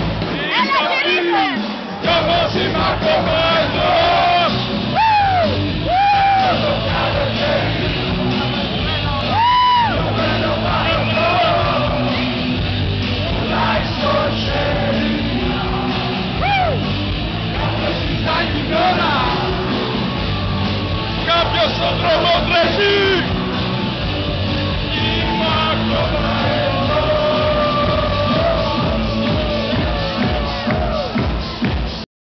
¡Ella se dice! ¡Yo no soy Marco!